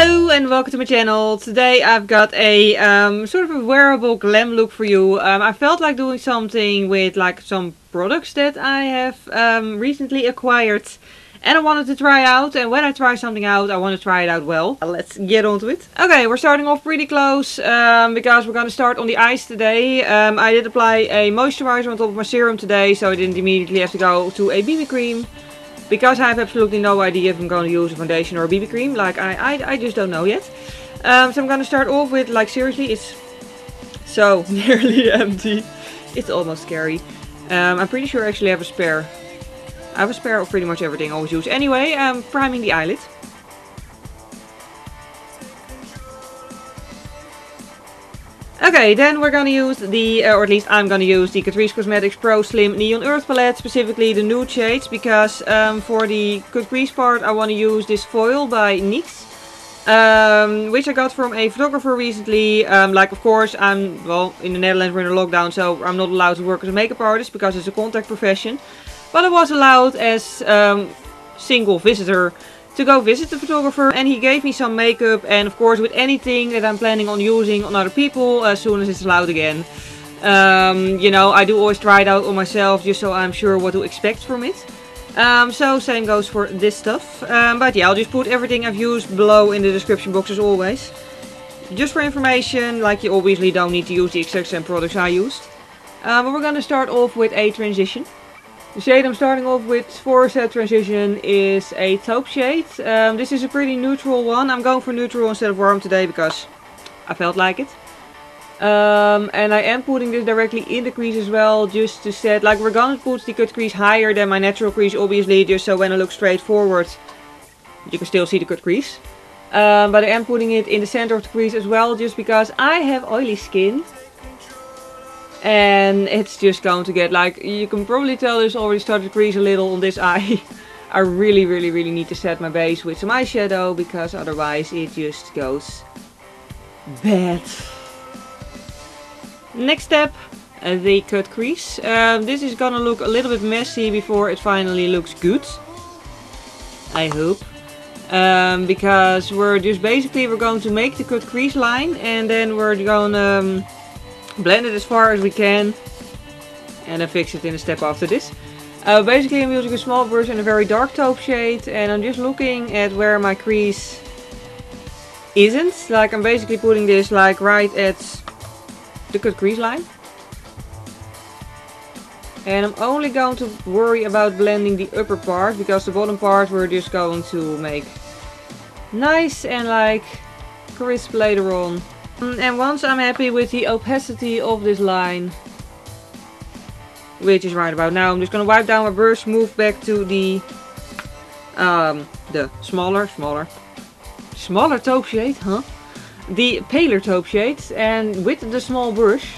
Hello and welcome to my channel. Today I've got a sort of a wearable glam look for you. I felt like doing something with like some products that I have recently acquired and I wanted to try out, and when I try something out I want to try it out well. Let's get on to it. Okay, we're starting off pretty close because we're going to start on the eyes today. I did apply a moisturizer on top of my serum today, so I didn't immediately have to go to a BB cream. Because I have absolutely no idea if I'm going to use a foundation or a BB cream. Like, I just don't know yet. So I'm going to start off with, like, seriously, it's so nearly empty. It's almost scary. I'm pretty sure I actually have a spare. I have a spare of pretty much everything I always use. Anyway, I'm priming the eyelid. Okay, then we're gonna use the, or at least I'm gonna use the Catrice Cosmetics Pro Slim Neon Earth Palette, specifically the nude shades, because for the cut crease part I want to use this Foil by NYX, which I got from a photographer recently. Like, of course, I'm, well, in the Netherlands we're in a lockdown, so I'm not allowed to work as a makeup artist because it's a contact profession. But I was allowed as single visitor to go visit the photographer, and he gave me some makeup, and of course with anything that I'm planning on using on other people as soon as it's allowed again, you know, I do always try it out on myself just so I'm sure what to expect from it. So same goes for this stuff, but yeah, I'll just put everything I've used below in the description box as always, just for information. Like, you obviously don't need to use the exact same products I used, but we're gonna start off with a transition. The shade I'm starting off with for said transition is a taupe shade. This is a pretty neutral one. I'm going for neutral instead of warm today because I felt like it. And I am putting this directly in the crease as well, just to set, like, we're going to put the cut crease higher than my natural crease obviously, just so when I look straight forward you can still see the cut crease. But I am putting it in the center of the crease as well, just because I have oily skin. And it's just going to get, like, you can probably tell this already started to crease a little on this eye. I really need to set my base with some eyeshadow, because otherwise it just goes bad. Next step, the cut crease. This is gonna look a little bit messy before it finally looks good, I hope. Because we're just basically, we're going to make the cut crease line, and then we're gonna blend it as far as we can and then fix it in a step after this. Basically I'm using a small brush and a very dark taupe shade, and I'm just looking at where my crease isn't. Like, I'm basically putting this, like, right at the cut crease line, and I'm only going to worry about blending the upper part, because the bottom part we're just going to make nice and, like, crisp later on. And once I'm happy with the opacity of this line, which is right about now, I'm just going to wipe down my brush, move back to the smaller taupe shade, the paler taupe shade, and with the small brush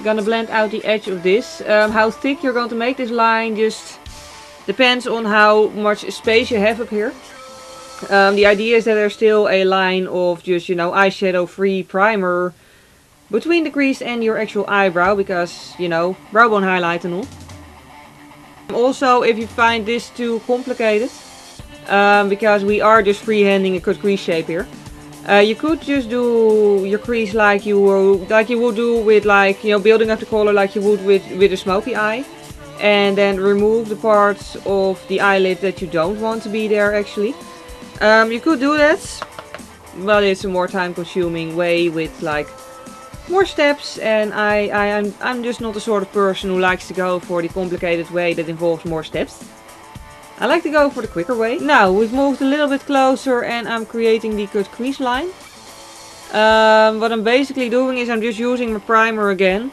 I'm going to blend out the edge of this. How thick you're going to make this line just depends on how much space you have up here. The idea is that there's still a line of just, you know, eyeshadow free primer between the crease and your actual eyebrow, because, you know, brow bone highlight and all. Also, if you find this too complicated, because we are just freehanding a cut crease shape here, you could just do your crease like you would do with, like, you know, building up the color like you would with a smoky eye, and then remove the parts of the eyelid that you don't want to be there actually. You could do that, but it's a more time-consuming way with, like, more steps, and I'm just not the sort of person who likes to go for the complicated way that involves more steps. I like to go for the quicker way. Now, we've moved a little bit closer and I'm creating the cut crease line. What I'm basically doing is I'm just using my primer again.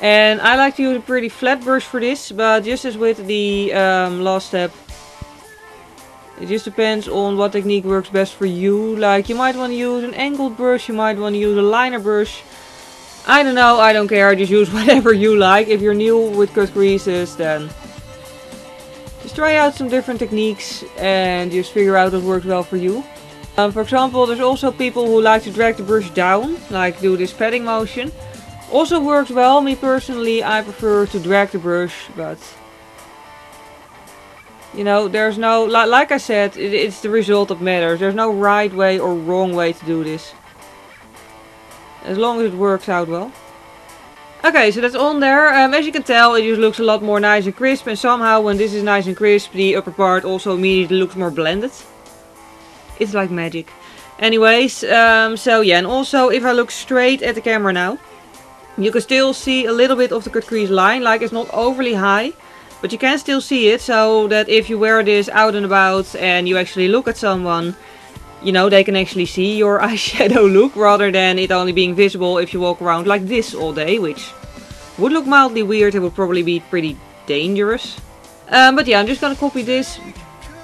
And I like to use a pretty flat brush for this, but just as with the last step, it just depends on what technique works best for you. Like, you might want to use an angled brush, you might want to use a liner brush. I don't know, I don't care, just use whatever you like. If you're new with cut creases, then just try out some different techniques and just figure out what works well for you. For example, there's also people who like to drag the brush down, like do this padding motion. Also works well. Me personally, I prefer to drag the brush, but You know, there's no, like I said, it's the result that matters. There's no right way or wrong way to do this. As long as it works out well. Okay, so that's on there. As you can tell, it just looks a lot more nice and crisp. And somehow, when this is nice and crisp, the upper part also immediately looks more blended. It's like magic. Anyways, so yeah. And also, if I look straight at the camera now, you can still see a little bit of the Catrice line. Like, it's not overly high, but you can still see it. So that if you wear this out and about and you actually look at someone, you know, they can actually see your eyeshadow look, rather than it only being visible if you walk around like this all day, which would look mildly weird. It would probably be pretty dangerous. But yeah, I'm just gonna copy this.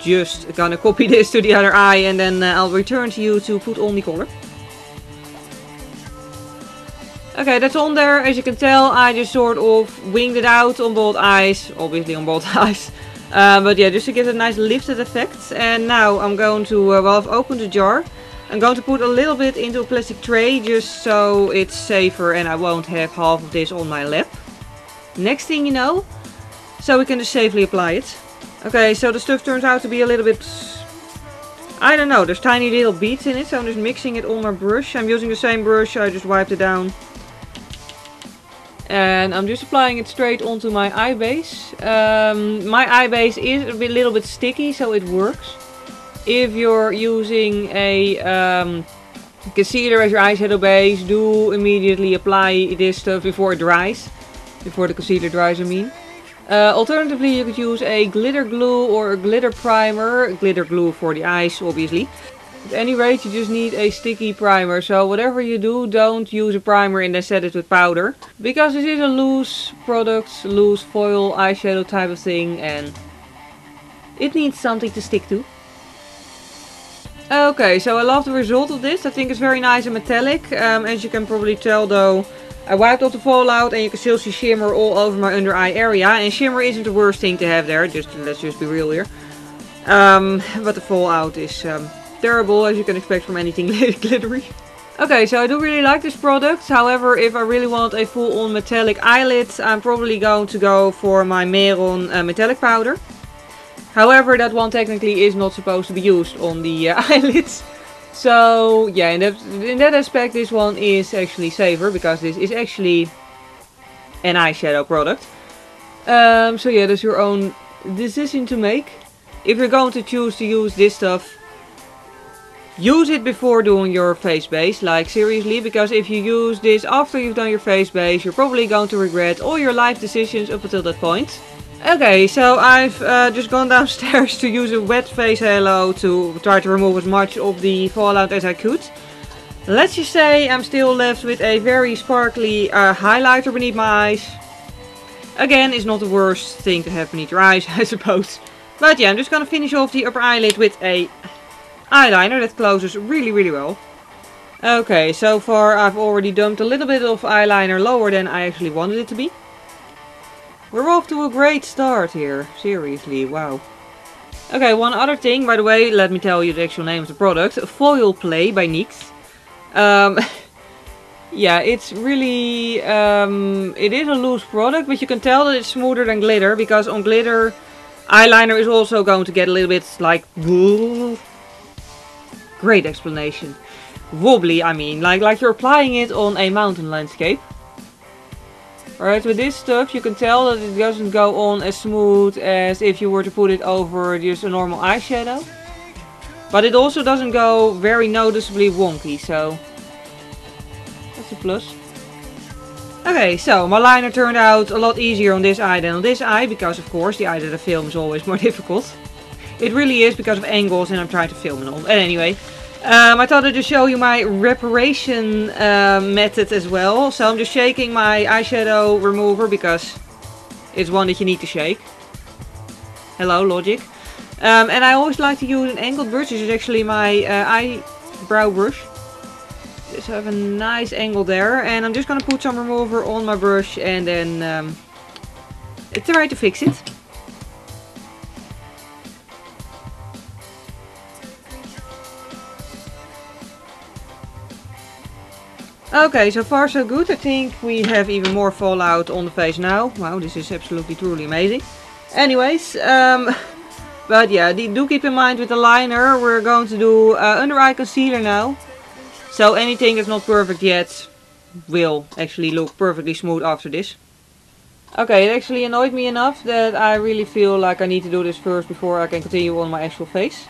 Just gonna copy this to the other eye, and then I'll return to you to put on the color. Okay, that's on there. As you can tell, I just sort of winged it out on both eyes. Obviously on both eyes. But yeah, just to give it a nice lifted effect. And now I'm going to, well, I've opened the jar. I'm going to put a little bit into a plastic tray, just so it's safer and I won't have half of this on my lap. Next thing you know, so we can just safely apply it. Okay, so the stuff turns out to be a little bit, I don't know, there's tiny little beads in it. So I'm just mixing it on my brush. I'm using the same brush, I just wiped it down. And I'm just applying it straight onto my eye base. My eye base is a little bit sticky, so it works. If you're using a concealer as your eyeshadow base, do immediately apply this stuff before it dries. Before the concealer dries, I mean. Alternatively, you could use a glitter glue or a glitter primer. Glitter glue for the eyes, obviously. At any rate, you just need a sticky primer, so whatever you do, don't use a primer and then set it with powder. Because this is a loose product, loose foil eyeshadow type of thing, and it needs something to stick to. Okay, so I love the result of this. I think it's very nice and metallic. As you can probably tell though, I wiped off the fallout and you can still see shimmer all over my under eye area. And shimmer isn't the worst thing to have there, just let's just be real here. But the fallout is... terrible, as you can expect from anything glittery. Okay, so I do really like this product. However, if I really want a full-on metallic eyelid, I'm probably going to go for my Mehron metallic powder. However, that one technically is not supposed to be used on the eyelids. So yeah, in that aspect, this one is actually safer, because this is actually an eyeshadow product. So yeah, that's your own decision to make. If you're going to choose to use this stuff, use it before doing your face base, like seriously, because if you use this after you've done your face base, you're probably going to regret all your life decisions up until that point. Okay, so I've just gone downstairs to use a wet face halo to try to remove as much of the fallout as I could. Let's just say I'm still left with a very sparkly highlighter beneath my eyes. Again, it's not the worst thing to have beneath your eyes, I suppose. But yeah, I'm just gonna finish off the upper eyelid with a eyeliner that closes really well. Okay, so far I've already dumped a little bit of eyeliner lower than I actually wanted it to be. We're off to a great start here, seriously, wow. Okay, one other thing, by the way, let me tell you the actual name of the product. Foil Play by NYX. Yeah, it's really, it is a loose product, but you can tell that it's smoother than glitter, because on glitter, eyeliner is also going to get a little bit like... Great explanation. Wobbly, I mean, like you're applying it on a mountain landscape. Alright, with this stuff you can tell that it doesn't go on as smooth as if you were to put it over just a normal eyeshadow. But it also doesn't go very noticeably wonky, so that's a plus. Okay, so my liner turned out a lot easier on this eye than on this eye, because of course the eye that I film is always more difficult. It really is, because of angles and I'm trying to film and all. And anyway, I thought I'd just show you my reparation method as well. So I'm just shaking my eyeshadow remover, because it's one that you need to shake. Hello, logic. And I always like to use an angled brush. This is actually my eyebrow brush. Just have a nice angle there. And I'm just going to put some remover on my brush and then try to fix it. Okay, so far so good. I think we have even more fallout on the face now. Wow, this is absolutely truly amazing. Anyways, But yeah, do keep in mind with the liner, we're going to do under eye concealer now. So anything that's not perfect yet will actually look perfectly smooth after this. Okay, it actually annoyed me enough that I really feel like I need to do this first before I can continue on my actual face.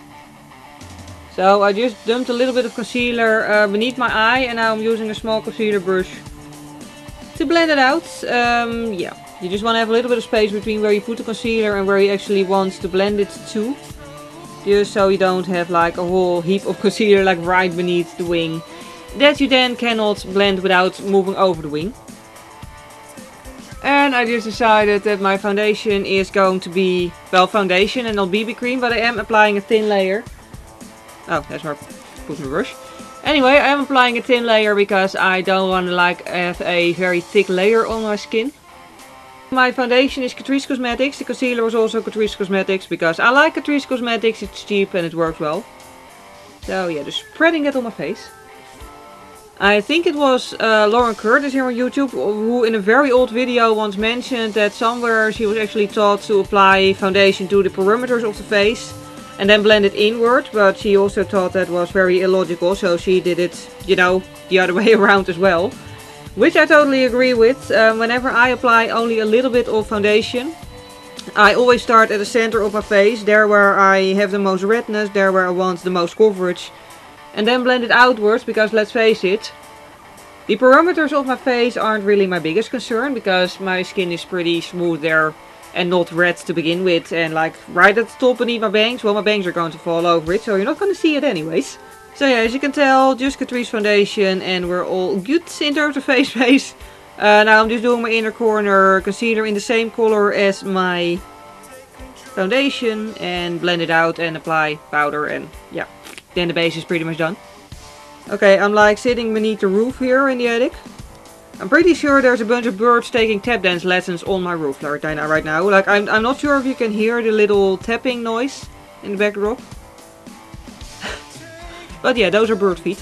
So I just dumped a little bit of concealer beneath my eye, and now I'm using a small concealer brush to blend it out. Yeah, you just want to have a little bit of space between where you put the concealer and where you actually want to blend it to. Just so you don't have like a whole heap of concealer like right beneath the wing, that you then cannot blend without moving over the wing. And I just decided that my foundation is going to be, well, foundation and not BB cream, but I am applying a thin layer. Oh, that's where I put my brush. Anyway, I am applying a thin layer because I don't want to like have a very thick layer on my skin. My foundation is Catrice Cosmetics. The concealer was also Catrice Cosmetics because I like Catrice Cosmetics. It's cheap and it works well. So yeah, just spreading it on my face. I think it was Lauren Curtis here on YouTube who in a very old video once mentioned that somewhere she was actually taught to apply foundation to the perimeters of the face. And then blend it inward, but she also thought that was very illogical, so she did it, you know, the other way around as well. Which I totally agree with. Whenever I apply only a little bit of foundation, I always start at the center of my face, there where I have the most redness, there where I want the most coverage. And then blend it outwards, because let's face it, the perimeters of my face aren't really my biggest concern, because my skin is pretty smooth there. And not red to begin with, and like right at the top beneath my bangs, well, my bangs are going to fall over it, so you're not going to see it anyways. So yeah, as you can tell, just Catrice foundation and we're all good in terms of face base. Now I'm just doing my inner corner concealer in the same color as my foundation and blend it out and apply powder, and yeah, then the base is pretty much done. Okay, I'm like sitting beneath the roof here in the attic. I'm pretty sure there's a bunch of birds taking tap dance lessons on my roof right now. Like, I'm not sure if you can hear the little tapping noise in the backdrop. But yeah, those are bird feet.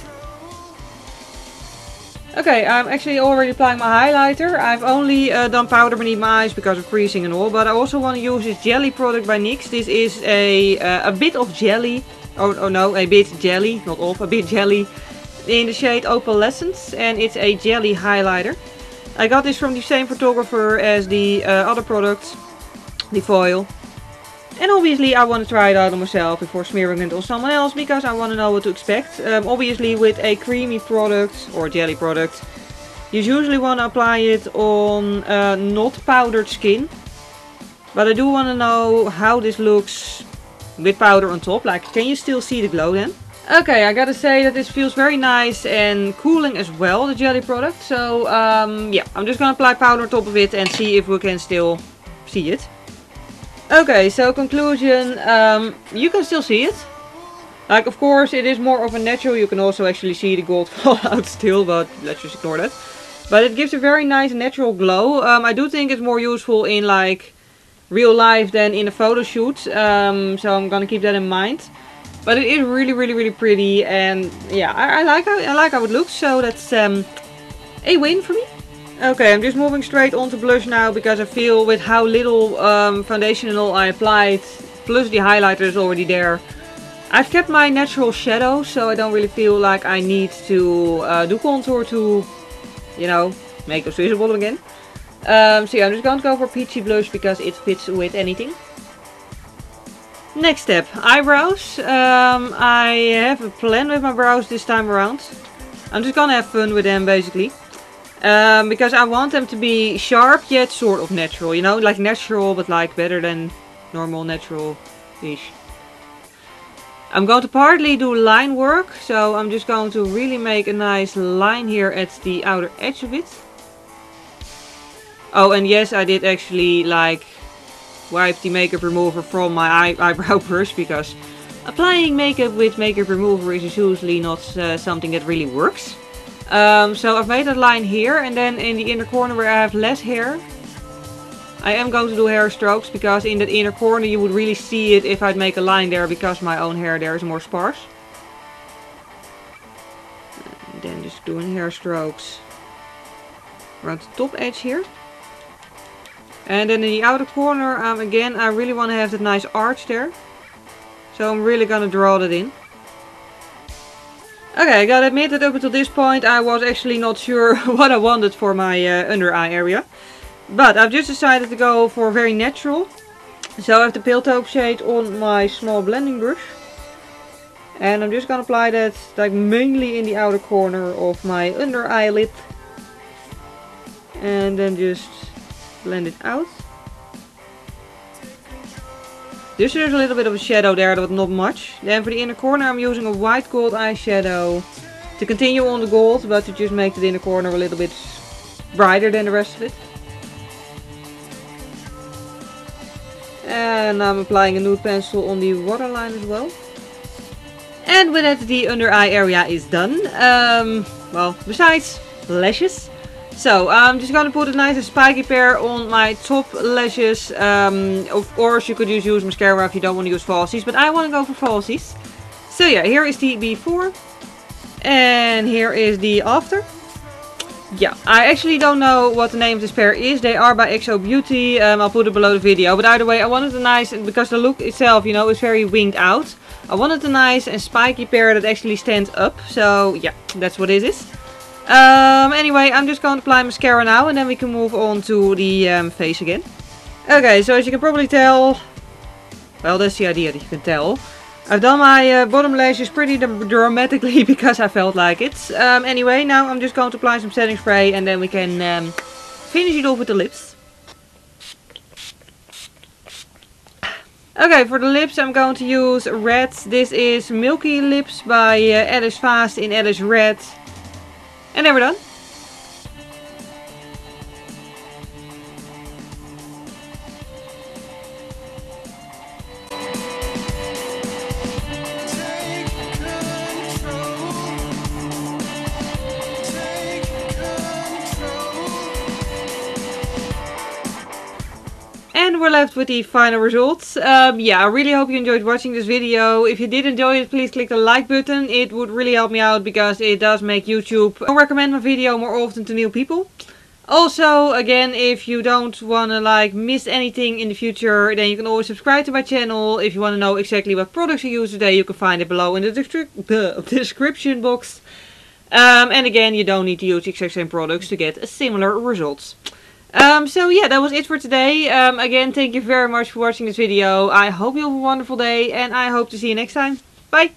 Okay, I'm actually already applying my highlighter. I've only done powder beneath my eyes because of creasing and all. But I also want to use this jelly product by NYX. This is a bit of jelly. Oh no, a bit jelly, not off, a bit jelly. In the shade Opalescence, and it's a jelly highlighter. I got this from the same photographer as the other product, the foil. And obviously I want to try it out on myself before smearing it on someone else, because I want to know what to expect. Obviously with a creamy product, or jelly product, you usually want to apply it on not powdered skin. But I do want to know how this looks with powder on top. Like, can you still see the glow then? Okay, I gotta say that this feels very nice and cooling as well, the jelly product. So yeah, I'm just gonna apply powder on top of it and see if we can still see it. Okay, so conclusion, you can still see it. Like, of course, it is more of a natural. You can also actually see the gold fall out still, but let's just ignore that. But it gives a very nice natural glow. I do think it's more useful in like real life than in a photo shoot. So I'm gonna keep that in mind. But it is really, really, really pretty, and yeah, I like how it looks, so that's a win for me. Okay, I'm just moving straight on to blush now, because I feel with how little foundation and all I applied, plus the highlighter is already there. I've kept my natural shadow, so I don't really feel like I need to do contour to, you know, make those visible again. So yeah, I'm just going to go for peachy blush, because it fits with anything. Next step, eyebrows. I have a plan with my brows this time around. I'm just gonna have fun with them basically. Because I want them to be sharp yet sort of natural, you know? Like natural, but like better than normal natural-ish. I'm going to partly do line work. So I'm just going to really make a nice line here at the outer edge of it. Oh, and yes, I did actually like wipe the makeup remover from my eyebrow brush, because applying makeup with makeup remover is usually not something that really works. So I've made that line here, and then in the inner corner where I have less hair, I am going to do hair strokes, because in that inner corner you would really see it if I'd make a line there, because my own hair there is more sparse. And then just doing hair strokes around the top edge here. And then in the outer corner, again, I really want to have that nice arch there. So I'm really gonna draw that in. Okay, I gotta admit that up until this point I was actually not sure what I wanted for my under eye area. But I've just decided to go for very natural. So I have the Pale Taupe shade on my small blending brush. And I'm just gonna apply that like mainly in the outer corner of my under eyelid. And then just blend it out. Just there's a little bit of a shadow there, but not much. Then for the inner corner I'm using a white gold eyeshadow to continue on the gold, but to just make the inner corner a little bit brighter than the rest of it. And I'm applying a nude pencil on the waterline as well. And with that, the under eye area is done. Well, besides lashes. So I'm just going to put a nice and spiky pair on my top lashes. Of course you could just use mascara if you don't want to use falsies, but I want to go for falsies. So yeah, here is the before and here is the after. Yeah, I actually don't know what the name of this pair is. They are by XO Beauty. I'll put it below the video. But either way, I wanted a nice, because the look itself, you know, is very winged out. I wanted a nice and spiky pair that actually stands up. So yeah, that's what it is. Anyway, I'm just going to apply mascara now and then we can move on to the face again. Okay, so as you can probably tell, well, that's the idea that you can tell. I've done my bottom lashes pretty dramatically because I felt like it. Anyway, now I'm just going to apply some setting spray and then we can finish it off with the lips. Okay, for the lips I'm going to use Red. This is Milky Lips by Ellis Faas in Ellis Red. And then we're done. And we're left with the final results. Yeah, I really hope you enjoyed watching this video. If you did enjoy it, please click the like button. It would really help me out because it does make YouTube recommend my video more often to new people. Also, again, if you don't want to like miss anything in the future, then you can always subscribe to my channel. If you want to know exactly what products I use today, you can find it below in the description box. And again, you don't need to use the exact same products to get similar results. So yeah, that was it for today. Again, thank you very much for watching this video. I hope you have a wonderful day and I hope to see you next time. Bye!